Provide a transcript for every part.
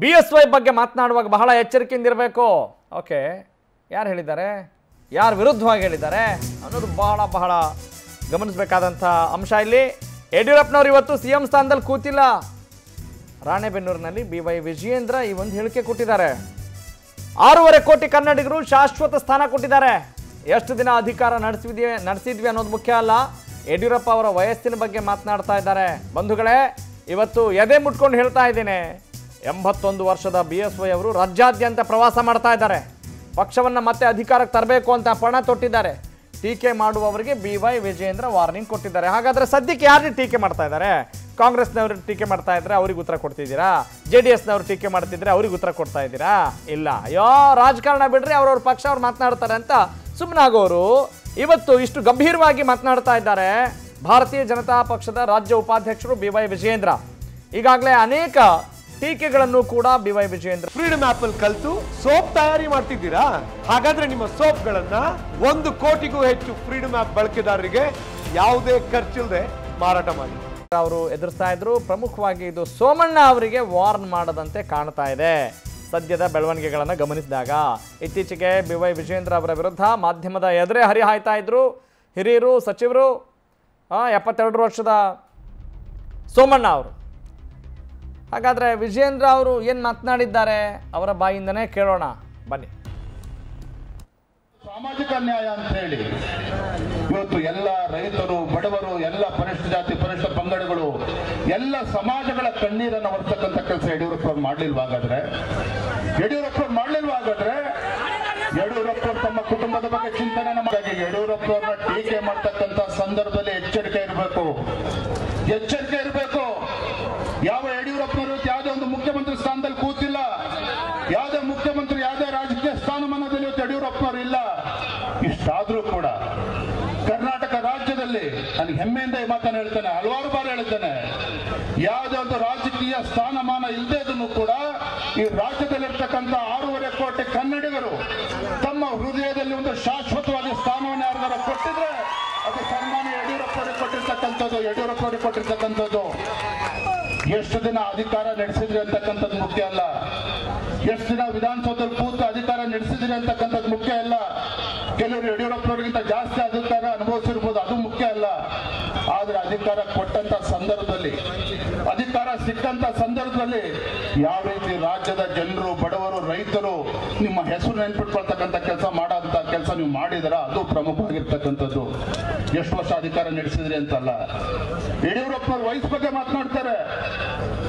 BSY ಬಗ್ಗೆ ಮಾತನಾಡುವಾಗ ಬಹಳ ಎಚ್ಚರಿಕೆಯಿಂದ ಇರಬೇಕು. ಓಕೆ, ಯಾರು ಹೇಳಿದ್ದಾರೆ, ಯಾರು ವಿರುದ್ಧವಾಗಿ ಹೇಳಿದ್ದಾರೆ ಅನ್ನೋದು ಬಹಳ ಬಹಳ ಗಮನಿಸಬೇಕಾದಂತ ಅಂಶ. ಇಲ್ಲಿ ಯಡಿಯೂರಪ್ಪನವರು ಇವತ್ತು ಸಿಎಂ ಸ್ಥಾನದಲ್ಲಿ ಕೂತಿಲ್ಲ. ರಾಣೆಬೆನ್ನೂರಿನಲ್ಲಿ ಬಿ.ವೈ. ವಿಜಯೇಂದ್ರ ಈ ಒಂದು ಹೇಳಿಕೆ ಕೊಟ್ಟಿದ್ದಾರೆ. 6.5 ಕೋಟಿ ಕನ್ನಡಿಗರು ಶಾಶ್ವತ ಸ್ಥಾನ ಕೊಟ್ಟಿದ್ದಾರೆ. ಎಷ್ಟು ದಿನ ಅಧಿಕಾರ ನಡೆಸಿದ್ವಿ ಅನ್ನೋದು ಮುಖ್ಯ ಅಲ್ಲ, ಯಡಿಯೂರಪ್ಪ ಅವರ ವಯಸ್ಸಿನ ಬಗ್ಗೆ ಮಾತನಾಡ್ತಾ ಇದ್ದಾರೆ. ಬಂಧುಗಳೇ, ಇವತ್ತು ಎದೆ ಮುಟ್ಕೊಂಡು ಹೇಳ್ತಾ ಇದ್ದೇನೆ, 81 ವರ್ಷದ ಬಿಎಸ್ವೈ ಅವರು ರಾಜ್ಯಾದ್ಯಂತ ಪ್ರವಾಸ ಮಾಡ್ತಾ ಇದ್ದಾರೆ. ಪಕ್ಷವನ್ನು ಮತ್ತೆ ಅಧಿಕಾರಕ್ಕೆ ತರಬೇಕು ಅಂತ ಪಣ ತೊಟ್ಟಿದ್ದಾರೆ. ಟೀಕೆ ಮಾಡುವವರಿಗೆ ಬಿ.ವೈ. ವಿಜಯೇಂದ್ರ ವಾರ್ನಿಂಗ್ ಕೊಟ್ಟಿದ್ದಾರೆ. ಹಾಗಾದರೆ ಸದ್ಯಕ್ಕೆ ಯಾರನ್ನ ಟೀಕೆ ಮಾಡ್ತಾ ಇದ್ದಾರೆ? ಕಾಂಗ್ರೆಸ್ನವರು ಟೀಕೆ ಮಾಡ್ತಾ ಇದ್ರೆ ಅವ್ರಿಗೆ ಉತ್ತರ ಕೊಡ್ತಿದ್ದೀರಾ? ಜೆಡಿಎಸ್ನವರು ಟೀಕೆ ಮಾಡ್ತಿದ್ರೆ ಅವ್ರಿಗೆ ಉತ್ತರ ಕೊಡ್ತಾ ಇದ್ದೀರಾ? ಇಲ್ಲ. ಅಯ್ಯೋ, ರಾಜಕಾರಣ ಬಿಡ್ರಿ, ಅವ್ರವ್ರ ಪಕ್ಷ ಅವ್ರು ಮಾತನಾಡ್ತಾರೆ ಅಂತ ಸುಮ್ಮನಾಗೋರು ಇವತ್ತು ಇಷ್ಟು ಗಂಭೀರವಾಗಿ ಮಾತನಾಡ್ತಾ ಇದ್ದಾರೆ. ಭಾರತೀಯ ಜನತಾ ಪಕ್ಷದ ರಾಜ್ಯ ಉಪಾಧ್ಯಕ್ಷರು ಬಿ.ವೈ. ವಿಜಯೇಂದ್ರ ಈಗಾಗಲೇ ಅನೇಕ ಟೀಕೆಗಳನ್ನು ಕೂಡ ಬಿ.ವೈ. ವಿಜಯೇಂದ್ರ ಫ್ರೀಡಮ್ ಆಪ್ ಅಲ್ಲಿ ಕಲಿತು ಸೋಪ್ ತಯಾರಿ ಮಾಡ್ತಿದ್ದೀರಾ? ಹಾಗಾದ್ರೆ ನಿಮ್ಮ ಸೋಪ್ಗಳನ್ನ 1 ಕೋಟಿಗೂ ಹೆಚ್ಚು ಫ್ರೀಡಮ್ ಆಪ್ ಬಳಕೆದಾರರಿಗೆ ಯಾವುದೇ ಖರ್ಚಿಲ್ಲದೆ ಮಾರಾಟ ಮಾಡಿ ಅವರು ಎದುರಿಸ್ತಾ ಇದ್ರು. ಪ್ರಮುಖವಾಗಿ ಇದು ಸೋಮಣ್ಣ ಅವರಿಗೆ ವಾರ್ನ್ ಮಾಡದಂತೆ ಕಾಣ್ತಾ ಇದೆ ಸದ್ಯದ ಬೆಳವಣಿಗೆಗಳನ್ನು ಗಮನಿಸಿದಾಗ. ಇತ್ತೀಚೆಗೆ ಬಿ.ವೈ. ವಿಜಯೇಂದ್ರ ಅವರ ವಿರುದ್ಧ ಮಾಧ್ಯಮದ ಎದುರೇ ಹರಿಹಾಯ್ತಾ ಇದ್ರು ಹಿರಿಯರು, ಸಚಿವರು. 72 ವರ್ಷದ ಸೋಮಣ್ಣ ಅವರು. ಹಾಗಾದರೆ ವಿಜಯೇಂದ್ರ ಅವರು ಏನು ಮಾತನಾಡಿದ್ದಾರೆ, ಅವರ ಬಾಯಿಂದನೇ ಕೇಳೋಣ, ಬನ್ನಿ. ಸಾಮಾಜಿಕ ನ್ಯಾಯ ಅಂತ ಹೇಳಿ ಇವತ್ತು ಎಲ್ಲ ರೈತರು, ಬಡವರು, ಎಲ್ಲ ಪರಿಶಿಷ್ಟ ಜಾತಿ, ಪರಿಶಿಷ್ಟ ಪಂಗಡಗಳು, ಎಲ್ಲ ಸಮಾಜಗಳ ಕಣ್ಣೀರನ್ನು ಹೊರತಕ್ಕಂಥ ಕೆಲಸ ಯಡಿಯೂರಪ್ಪರು ಮಾಡಲಿಲ್ವಾಗಾದ್ರೆ? ಯಡಿಯೂರಪ್ಪರು ತಮ್ಮ ಕುಟುಂಬದ ಬಗ್ಗೆ ಚಿಂತನೆ ನಮಗಾಗಿ ಯಡಿಯೂರಪ್ಪರನ್ನ ಟೀಕೆ ಮಾಡ್ತಕ್ಕಂಥ ಸಂದರ್ಭದಲ್ಲಿ ಎಚ್ಚರಿಕೆ ಇರಬೇಕು, ಎಚ್ಚರಿಕೆ ಇರಬೇಕು. ಯಾವ ಯಡಿಯೂರಪ್ಪನವರು ಯಾವುದೇ ಒಂದು ಮುಖ್ಯಮಂತ್ರಿ ಸ್ಥಾನದಲ್ಲಿ ಕೂತಿಲ್ಲ, ಯಾವುದೇ ಮುಖ್ಯಮಂತ್ರಿ ಯಾವುದೇ ರಾಜಕೀಯ ಸ್ಥಾನಮಾನದಲ್ಲಿ ಯಡಿಯೂರಪ್ಪನವರು ಇಲ್ಲ. ಇಷ್ಟಾದ್ರೂ ಕೂಡ ಕರ್ನಾಟಕ ರಾಜ್ಯದಲ್ಲಿ ನಾನು ಹೆಮ್ಮೆಯಿಂದ ಈ ಮಾತನ್ನು ಹೇಳ್ತೇನೆ, ಹಲವಾರು ಬಾರಿ ಹೇಳ್ತೇನೆ, ಯಾವುದೇ ಒಂದು ರಾಜಕೀಯ ಸ್ಥಾನಮಾನ ಇಲ್ಲದೆ ಇದನ್ನು ಕೂಡ ಈ ರಾಜ್ಯದಲ್ಲಿರ್ತಕ್ಕಂಥ 6.5 ಕೋಟಿ ಕನ್ನಡಿಗರು ತಮ್ಮ ಹೃದಯದಲ್ಲಿ ಒಂದು ಶಾಶ್ವತವಾದ ಸ್ಥಾನವನ್ನು ಯಾರಿಗಾರ ಕೊಟ್ಟಿದ್ರೆ ಅದು ಸನ್ಮಾನ ಯಡಿಯೂರಪ್ಪನವರಿಗೆ ಕೊಟ್ಟಿರ್ತಕ್ಕಂಥದ್ದು, ಯಡಿಯೂರಪ್ಪನವರಿಗೆ ಕೊಟ್ಟಿರ್ತಕ್ಕಂಥದ್ದು. ಎಷ್ಟು ದಿನ ಅಧಿಕಾರ ನಡೆಸಿದ್ರಿ ಅಂತಕ್ಕಂಥದ್ದು ಮುಖ್ಯ ಅಲ್ಲ, ಎಷ್ಟು ದಿನ ವಿಧಾನಸೌಧದಲ್ಲಿ ಕೂತು ಅಧಿಕಾರ ನಡೆಸಿದ್ರಿ ಅಂತಕ್ಕಂಥದ್ದು ಮುಖ್ಯ ಅಲ್ಲ. ಕೆಲವರು ಯಡಿಯೂರಪ್ಪನವರಿಗಿಂತ ಜಾಸ್ತಿ ಅಧಿಕಾರ ಅನುಭವಿಸಿರ್ಬೋದು, ಅದು ಮುಖ್ಯ ಅಲ್ಲ. ಆದ್ರೆ ಅಧಿಕಾರ ಕೊಟ್ಟಂತ ಸಂದರ್ಭದಲ್ಲಿ, ಅಧಿಕಾರ ಸಿಕ್ಕಂತ ಸಂದರ್ಭದಲ್ಲಿ ಯಾವ ರೀತಿ ರಾಜ್ಯದ ಜನರು, ಬಡವರು, ರೈತರು ನಿಮ್ಮ ಹೆಸರು ನೆನ್ಪಿಟ್ಕೊಳ್ತಕ್ಕಂಥ ಕೆಲಸ ಮಾಡೋಂಥ ಕೆಲಸ ನೀವು ಮಾಡಿದ್ರ ಅದು ಪ್ರಮುಖವಾಗಿರ್ತಕ್ಕಂಥದ್ದು. ಎಷ್ಟು ವರ್ಷ ಅಧಿಕಾರ ನಡೆಸಿದ್ರಿ ಅಂತಲ್ಲ. ಯಡಿಯೂರಪ್ಪನವ್ರ ವಯಸ್ಸು ಬಗ್ಗೆ ಮಾತನಾಡ್ತಾರೆ,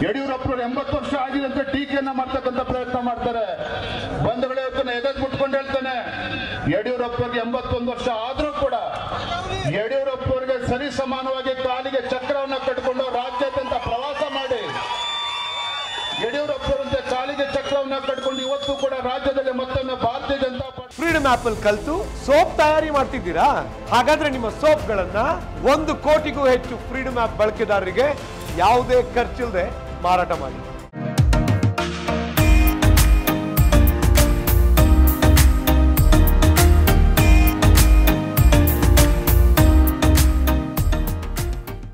ಯಡಿಯೂರಪ್ಪನವ್ರು 80 ವರ್ಷ ಆಗಿದೆ ಅಂತ ಟೀಕೆಯನ್ನ ಮಾಡ್ತಕ್ಕಂಥ ಪ್ರಯತ್ನ ಮಾಡ್ತಾರೆ. ಬಂಧುಗಳೇ, ಎದೆ ಮುಟ್ಕೊಂಡು ಹೇಳ್ತಾನೆ, ಯಡಿಯೂರಪ್ಪರಿಗೆ 81 ವರ್ಷ ಆದ್ರೂ ಕೂಡ ಯಡಿಯೂರಪ್ಪರಿಗೆ ಸರಿ ಸಮಾನವಾಗಿ ಕಾಲಿಗೆ ಚಕ್ರವನ್ನು ಕಟ್ಕೊಂಡು ರಾಜ್ಯಾದ್ಯಂತ ಪ್ರವಾಸ ಮಾಡಿ, ಯಡಿಯೂರಪ್ಪರಂತೆ ಕಾಲಿಗೆ ಚಕ್ರವನ್ನು ಕಟ್ಕೊಂಡು ಇವತ್ತು ಕೂಡ ರಾಜ್ಯದಲ್ಲಿ ಮತ್ತೊಮ್ಮೆ ಭಾರತೀಯ ಜನತಾ ಪಕ್ಷ ಫ್ರೀಡಮ್ ಆಪ್ ಅಲ್ಲಿ ಕಲಿತು ಸೋಪ್ ತಯಾರಿ ಮಾಡ್ತಿದ್ದೀರಾ? ಹಾಗಾದ್ರೆ ನಿಮ್ಮ ಸೋಪ್ಗಳನ್ನ 1 ಕೋಟಿಗೂ ಹೆಚ್ಚು ಫ್ರೀಡಮ್ ಆಪ್ ಬಳಕೆದಾರರಿಗೆ ಯಾವುದೇ ಖರ್ಚಿಲ್ಲದೆ ಮಾರಾಟ ಮಾಡಿ.